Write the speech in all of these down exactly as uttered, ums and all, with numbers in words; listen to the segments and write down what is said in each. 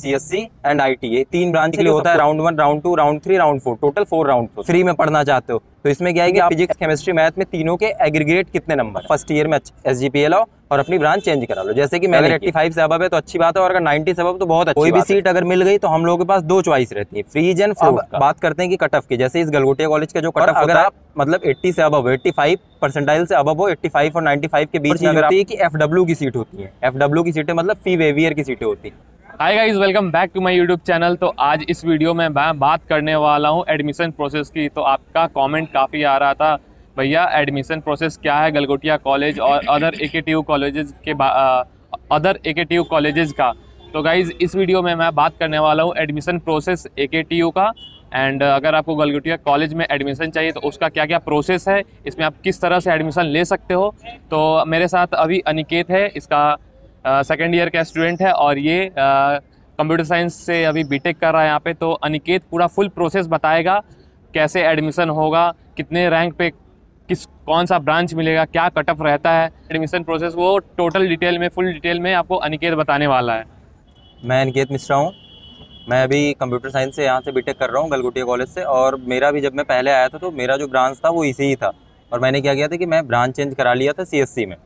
CSC and IT, ये तीन branch के लिए होता है। Round one, round two, round three, round four, total four round. Free में पढ़ना चाहते हो तो इसमें क्या है कि आप फिजिक्स, केमिस्ट्री, मैथ में तीनों के एग्रीगेट कितने नंबर फर्स्ट ईयर में एसजीपीए लाओ और अपनी ब्रांच चेंज करा लो। जैसे कि मैंने पचासी से अब है तो अच्छी बात है, और अगर नब्बे से अब तो बहुत अच्छी कोई भी सीट अगर मिल गई तो हम लोगों के पास दो चॉइस रहती है, फ्रीज एंड फ्लोट। बात करते हैं कि कट ऑफ की, जैसे इस गलगोटिया कॉलेज का जो कट ऑफ, अगर आप मतलब अस्सी से अब पचासी परसेंटाइल से अब हो, पचासी और पचानवे के बीच में होती है कि एफडब्ल्यू की सीट होती है। एफडब्ल्यू की सीटें मतलब फी वेवियर की सीटें होती है। Hi guys, welcome back to my YouTube channel. तो आज इस वीडियो में मैं बात करने वाला हूं एडमिशन प्रोसेस की। तो आपका कमेंट काफ़ी आ रहा था, भैया एडमिशन प्रोसेस क्या है गलगोटिया कॉलेज और अदर एकेटीयू कॉलेजेस के अदर एकेटीयू कॉलेजेस का। तो गाइस इस वीडियो में मैं बात करने वाला हूं एडमिशन प्रोसेस एकेटीयू का, एंड अगर आपको गलगोटिया कॉलेज में एडमिशन चाहिए तो उसका क्या क्या प्रोसेस है, इसमें आप किस तरह से एडमिशन ले सकते हो। तो मेरे साथ अभी अनिकेत है, इसका सेकेंड uh, ईयर का स्टूडेंट है और ये कंप्यूटर uh, साइंस से अभी बीटेक कर रहा है यहाँ पे। तो अनिकेत पूरा फुल प्रोसेस बताएगा, कैसे एडमिशन होगा, कितने रैंक पे किस कौन सा ब्रांच मिलेगा, क्या कट ऑफ रहता है, एडमिशन प्रोसेस वो टोटल डिटेल में, फुल डिटेल में आपको अनिकेत बताने वाला है। मैं अनिकेत मिश्रा हूँ, मैं अभी कंप्यूटर साइंस से यहाँ से बीटेक कर रहा हूँ गलगोटिया कॉलेज से। और मेरा भी जब मैं पहले आया था तो मेरा जो ब्रांच था वो इसी ही था, और मैंने क्या किया था कि मैं ब्रांच चेंज करा लिया था सीएससी में।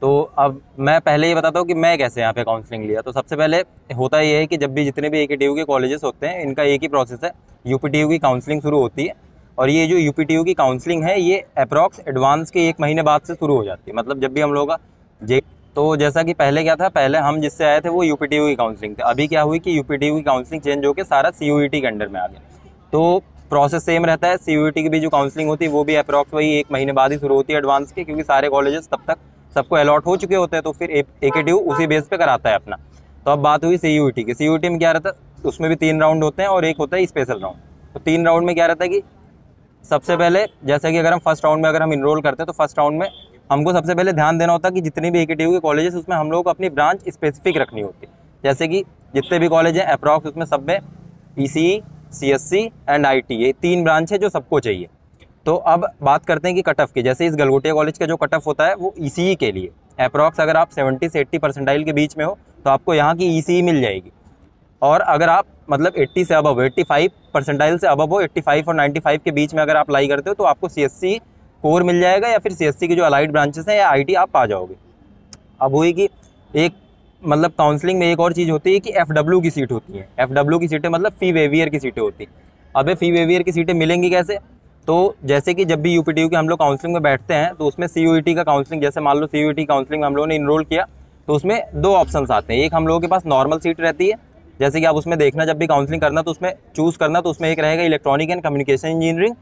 तो अब मैं पहले ये बताता हूँ कि मैं कैसे यहाँ पे काउंसलिंग लिया। तो सबसे पहले होता ये है कि जब भी जितने भी एकेटीयू के कॉलेजेस होते हैं इनका एक ही प्रोसेस है, यूपीटीयू की काउंसलिंग शुरू होती है। और ये जो यूपीटीयू की काउंसलिंग है ये अप्रॉक्स एडवांस के एक महीने बाद से शुरू हो जाती है। मतलब जब भी हम लोग जे तो जैसा कि पहले क्या था, पहले हम जिससे आए थे वो यूपीटीयू की काउंसलिंग थे। अभी क्या हुई कि यूपीटीयू की काउंसलिंग चेंज होकर सारा सीयूईटी के अंडर में आ गया। तो प्रोसेस सेम रहता है, सीयूईटी की भी जो काउंसलिंग होती है वो भी अप्रॉक्स वही एक महीने बाद ही शुरू होती है एडवांस के, क्योंकि सारे कॉलेजेस तब तक सबको अलॉट हो चुके होते हैं। तो फिर एकेटीयू उसी बेस पे कराता है अपना। तो अब बात हुई सीयूईटी की। सीयूईटी में क्या रहता है, उसमें भी तीन राउंड होते हैं और एक होता है स्पेशल राउंड। तो तीन राउंड में क्या रहता है कि सबसे पहले जैसे कि अगर हम फर्स्ट राउंड में अगर हम इनरोल करते हैं तो फर्स्ट राउंड में हमको सबसे पहले ध्यान देना होता है कि जितने भी एकेटीयू के कॉलेजेस उसमें हम लोग को अपनी ब्रांच स्पेसिफिक रखनी होती है। जैसे कि जितने भी कॉलेज हैं अप्रॉक्स उसमें सब में ईसीई, सीएससी एंड आईटी, ये तीन ब्रांच है जो सबको चाहिए। तो अब बात करते हैं कि कट ऑफ की। जैसे इस गलगोटिया कॉलेज का जो कट ऑफ होता है वो ईसीई के लिए अप्रॉक्स अगर आप सत्तर से अस्सी परसेंटाइल के बीच में हो तो आपको यहाँ की ईसीई मिल जाएगी। और अगर आप मतलब अस्सी से अबव, पचासी परसेंटाइल से अबव हो, पचासी और पचानवे के बीच में अगर आप लाई करते हो तो आपको सीएससी कोर मिल जाएगा, या फिर सीएससी की जो अलाइड ब्रांचेस हैं या आईटी आप पा जाओगे। अब हुई कि एक मतलब काउंसलिंग में एक और चीज़ होती है कि एफडब्ल्यू की सीट होती है। एफडब्ल्यू की सीटें मतलब फी वेवियर की सीटें होती है। अब फी वेवियर की सीटें मिलेंगी कैसे, तो जैसे कि जब भी यूपीटीयू के हम लोग काउंसलिंग में बैठते हैं तो उसमें सीयूईटी का काउंसलिंग, जैसे मान लो सीयूईटी काउंसलिंग में हम लोगों ने इनरोल किया तो उसमें दो ऑप्शंस आते हैं। एक हम लोगों के पास नॉर्मल सीट रहती है, जैसे कि आप उसमें देखना जब भी काउंसलिंग करना तो उसमें चूज़ करना, तो उसमें एक रहेगा electronic and communication engineering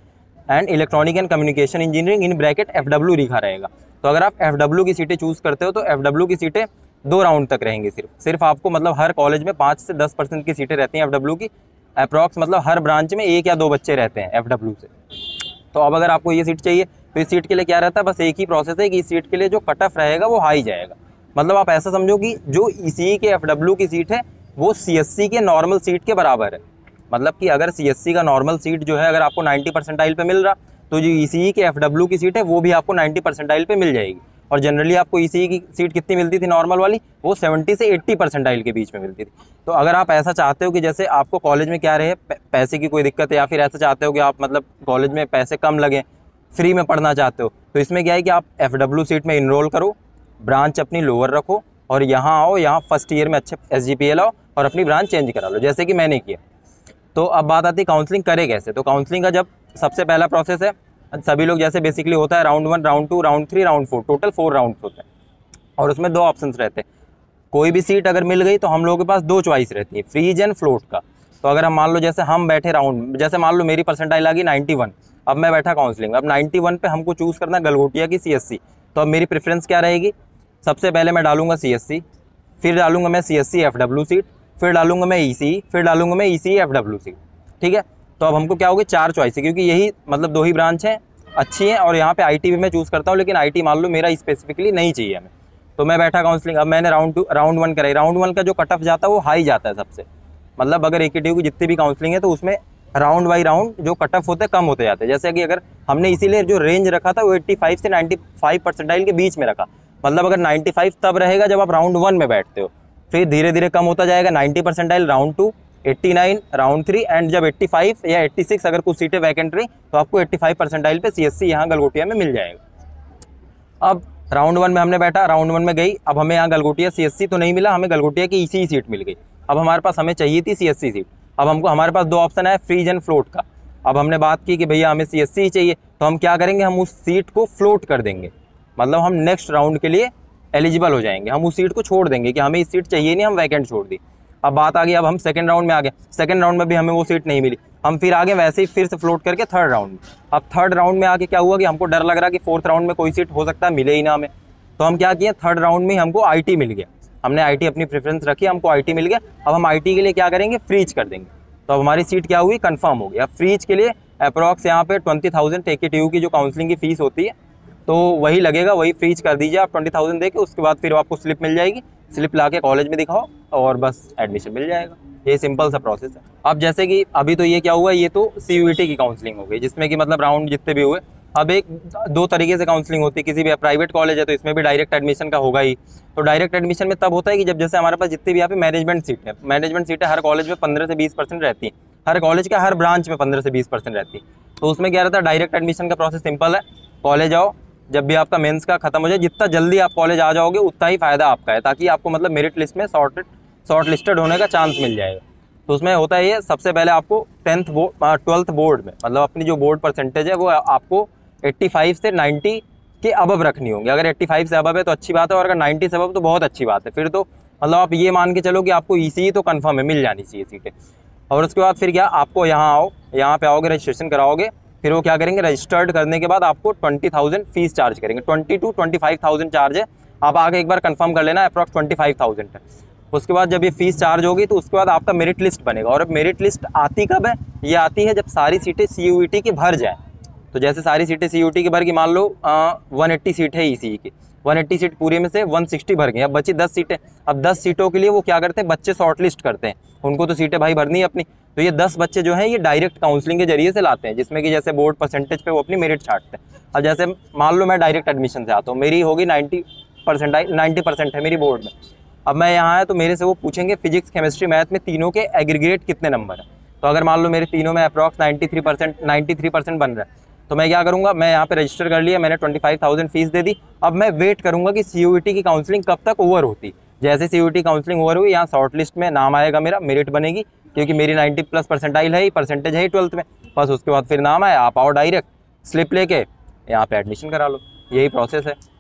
and electronic and communication engineering in bracket FW लिखा रहेगा। तो अगर आप एफडब्ल्यू की सीटें चूज़ करते हो तो एफडब्ल्यू की सीटें दो राउंड तक रहेंगी। सिर्फ सिर्फ आपको मतलब हर कॉलेज में पाँच से दस परसेंट की सीटें रहती हैं एफडब्ल्यू की अप्रॉक्स, मतलब हर ब्रांच में एक या दो बच्चे रहते हैं एफडब्ल्यू से। तो अब अगर आपको ये सीट चाहिए तो इस सीट के लिए क्या रहता है, बस एक ही प्रोसेस है कि इस सीट के लिए जो कट ऑफ रहेगा वो हाई जाएगा। मतलब आप ऐसा समझो कि जो ईसीई के एफडब्ल्यू की सीट है वो सीएससी के नॉर्मल सीट के बराबर है। मतलब कि अगर सीएससी का नॉर्मल सीट जो है अगर आपको नब्बे परसेंटाइल पे मिल रहा तो जो ईसीई के एफडब्ल्यू की सीट है वो भी आपको नब्बे परसेंटाइल पे मिल जाएगी। और जनरली आपको ईसीई की सीट कितनी मिलती थी नॉर्मल वाली, वो सत्तर से अस्सी परसेंटाइल के बीच में मिलती थी। तो अगर आप ऐसा चाहते हो कि जैसे आपको कॉलेज में क्या रहे पैसे की कोई दिक्कत है, या फिर ऐसा चाहते हो कि आप मतलब कॉलेज में पैसे कम लगें, फ्री में पढ़ना चाहते हो, तो इसमें क्या है कि आप एफडब्ल्यू सीट में इनरोल करो, ब्रांच अपनी लोअर रखो और यहाँ आओ, यहाँ फर्स्ट ईयर में अच्छे एसजीपीए लाओ और अपनी ब्रांच चेंज करा लो, जैसे कि मैंने किया। तो अब बात आती है काउंसलिंग करे कैसे। तो काउंसलिंग का जब सबसे पहला प्रोसेस है, सभी लोग जैसे बेसिकली होता है round one, round two, round three, round four, total four rounds होते हैं। और उसमें दो ऑप्शंस रहते हैं, कोई भी सीट अगर मिल गई तो हम लोगों के पास दो चॉइस रहती है, फ्रीज एंड फ्लोट का। तो अगर हम मान लो जैसे हम बैठे राउंड, जैसे मान लो मेरी परसेंटाइल आ गई नाइन्टी वन, अब मैं बैठा काउंसलिंग, अब नाइन्टी वन पे हमको चूज़ करना गलगोटिया की सीएससी। तो अब मेरी प्रेफरेंस क्या रहेगी, सबसे पहले मैं डालूंगा सीएससी, फिर डालूंगा मैं सीएससी एफडब्ल्यू सीट, फिर डालूंगा मैं ईसीई, फिर डालूंगा मैं ईसीई एफडब्ल्यू सीट, ठीक है। तो अब हमको क्या होगी, चार चॉइस है, क्योंकि यही मतलब दो ही ब्रांच हैं अच्छी हैं। और यहाँ पे आईटी भी मैं चूज़ करता हूँ, लेकिन आईटी मान लो मेरा स्पेसिफिकली नहीं चाहिए हमें। तो मैं बैठा काउंसलिंग, अब मैंने राउंड टू राउंड वन कराई। राउंड वन का जो कट ऑफ जाता है वो हाई जाता है सबसे, मतलब अगर एकेटीयू की जितनी भी काउंसलिंग है तो उसमें राउंड बाई राउंड जो कट ऑफ होते हैं कम होते जाते हैं। जैसे कि अगर हमने इसीलिए जो रेंज रखा था वो एट्टी फाइव से नाइन्टी फाइव परसेंटाइल के बीच में रखा। मतलब अगर नाइन्टी फाइव तब रहेगा जब आप राउंड वन में बैठते हो, फिर धीरे धीरे कम होता जाएगा। Ninety percentile round two, eighty nine round three, and जब एट्टी फाइव या एट्टी सिक्स अगर कुछ सीटें वैकेंट रही तो आपको एट्टी फाइव परसेंटाइल पे सीएससी यहाँ गलगोटिया में मिल जाएगा। अब राउंड वन में हमने बैठा, राउंड वन में गई, अब हमें यहाँ गलगोटिया सीएससी तो नहीं मिला, हमें गलगोटिया की ईसीई सीट मिल गई। अब हमारे पास, हमें चाहिए थी सीएससी सीट, अब हमको हमारे पास दो ऑप्शन है फ्रीज एंड फ्लोट का। अब हमने बात की कि भैया हमें सीएससी ही चाहिए, तो हम क्या करेंगे, हम उस सीट को फ्लोट कर देंगे, मतलब हम नेक्स्ट राउंड के लिए एलिजिबल हो जाएंगे, हम उस सीट को छोड़ देंगे कि हमें इस सीट चाहिए नहीं, हम वैकेंट छोड़ दी। अब बात आ गई, अब हम सेकंड राउंड में आ गए, सेकंड राउंड में भी हमें वो सीट नहीं मिली, हम फिर आगे वैसे ही फिर से फ्लोट करके थर्ड राउंड में। अब थर्ड राउंड में आके क्या हुआ कि हमको डर लग रहा कि फोर्थ राउंड में कोई सीट हो सकता है मिले ही ना हमें, तो हम क्या किए, थर्ड राउंड में हमको आई टी मिल गया, हमने आई टी अपनी प्रेफरेंस रखी, हमको आई टी मिल गया। अब हम आई टी के लिए क्या करेंगे, फ्रीज कर देंगे, तो अब हमारी सीट क्या हुई, कन्फर्म हो गई। अब फ्रीज के लिए अप्रॉक्स यहाँ पे ट्वेंटी थाउजेंड एकेटीयू की जो काउंसलिंग की फीस होती है तो वही लगेगा, वही फ्रीज कर दीजिए आप ट्वेंटी थाउजेंड दे के, उसके बाद फिर आपको स्लिप मिल जाएगी, स्लिप ला के कॉलेज में दिखाओ और बस एडमिशन मिल जाएगा। ये सिंपल सा प्रोसेस है। अब जैसे कि अभी तो ये क्या हुआ, ये तो C U E T की काउंसलिंग हो गई जिसमें कि मतलब राउंड जितने भी हुए। अब एक दो तरीके से काउंसलिंग होती है, किसी भी प्राइवेट कॉलेज है तो इसमें भी डायरेक्ट एडमिशन का होगा ही। तो डायरेक्ट एडमिशन में तब होता है कि जब जैसे हमारे पास जितने भी यहाँ पे मैनेजमेंट सीट है, मैनेजमेंट सीटें हर कॉलेज में पंद्रह से बीस परसेंट रहती है, हर कॉलेज का हर ब्रांच में पंद्रह से बीस परसेंट रहती है। तो उसमें क्या रहता है, डायरेक्ट एडमिशन का प्रोसेस सिंपल है, कॉलेज आओ, जब भी आपका मेंस का खत्म हो जाए जितना जल्दी आप कॉलेज आ जाओगे उतना ही फ़ायदा आपका है, ताकि आपको मतलब मेरिट लिस्ट में शॉर्टेड शॉर्ट लिस्टेड होने का चांस मिल जाएगा। तो उसमें होता है ये, सबसे पहले आपको टेंथ बोर्ड ट्वेल्थ बोर्ड में मतलब अपनी जो बोर्ड परसेंटेज है वो आपको एट्टी फाइव से नाइन्टी के अबव रखनी होगी। अगर एट्टी फाइव से अबव है तो अच्छी बात है, और अगर नाइन्टी से अबव तो बहुत अच्छी बात है, फिर तो मतलब आप ये मान के चलो कि आपको ईसीई तो कन्फर्म है, मिल जानी चाहिए सीटें। और उसके बाद फिर क्या, आपको यहाँ आओ, यहाँ पर आओगे, रजिस्ट्रेशन कराओगे, फिर वो क्या करेंगे, रजिस्टर्ड करने के बाद आपको ट्वेंटी थाउजेंड फीस चार्ज करेंगे, twenty to twenty five thousand charge है, आप आगे एक बार कंफर्म कर लेना, अप्रॉक्स ट्वेंटी फाइव थाउजेंड है। उसके बाद जब ये फीस चार्ज होगी तो उसके बाद आपका मेरिट लिस्ट बनेगा। और अब मेरिट लिस्ट आती कब है, ये आती है जब सारी सीटें सी यू ई टी की भर जाएँ। तो जैसे सारी सीटें सी यू ई टी की भर की मान लो वन एट्टी सीट है ई सी ई की, वन एट्टी सीट पूरे में से वन सिक्सटी भर गई, अब बची दस सीटें। अब दस सीटों के लिए वो क्या करते हैं, बच्चे शॉर्ट लिस्ट करते हैं, उनको तो सीटें भाई भरनी है अपनी। तो ये दस बच्चे जो हैं ये डायरेक्ट काउंसलिंग के जरिए से लाते हैं, जिसमें कि जैसे बोर्ड परसेंटेज पे वो अपनी मेरिट छाटते हैं। अब जैसे मान लो मैं डायरेक्ट एडमिशन से आता हूँ, मेरी होगी नाइन्टी परसेंट नाइन्टी परसेंट है मेरी बोर्ड में। अब मैं यहाँ आया तो मेरे से वो पूछेंगे फिजिक्स केमिस्ट्री मैथ में तीनों के एग्रीगेट कितने नंबर है। तो अगर मान लो मेरे तीनों में approx ninety three percent ninety three percent बन रहा है, तो मैं क्या करूँगा, मैं यहाँ पे रजिस्टर कर लिया, मैंने ट्वेंटी फाइव थाउजेंड फीस दे दी। अब मैं वेट करूँगा कि सी यू ई टी की काउंसलिंग कब तक ओवर होती। जैसे C U E T counselling over हुई, यहाँ शॉर्ट लिस्ट में नाम आएगा, मेरा मेरिट बनेगी, क्योंकि मेरी नाइन्टी प्लस परसेंटाइल है, परसेंटेज है ट्वेल्थ में। बस उसके बाद फिर नाम आया, आप आओ डायरेक्ट स्लिप लेके यहाँ पे एडमिशन करा लो। यही प्रोसेस है।